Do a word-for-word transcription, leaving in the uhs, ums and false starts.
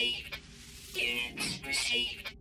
received. Units received.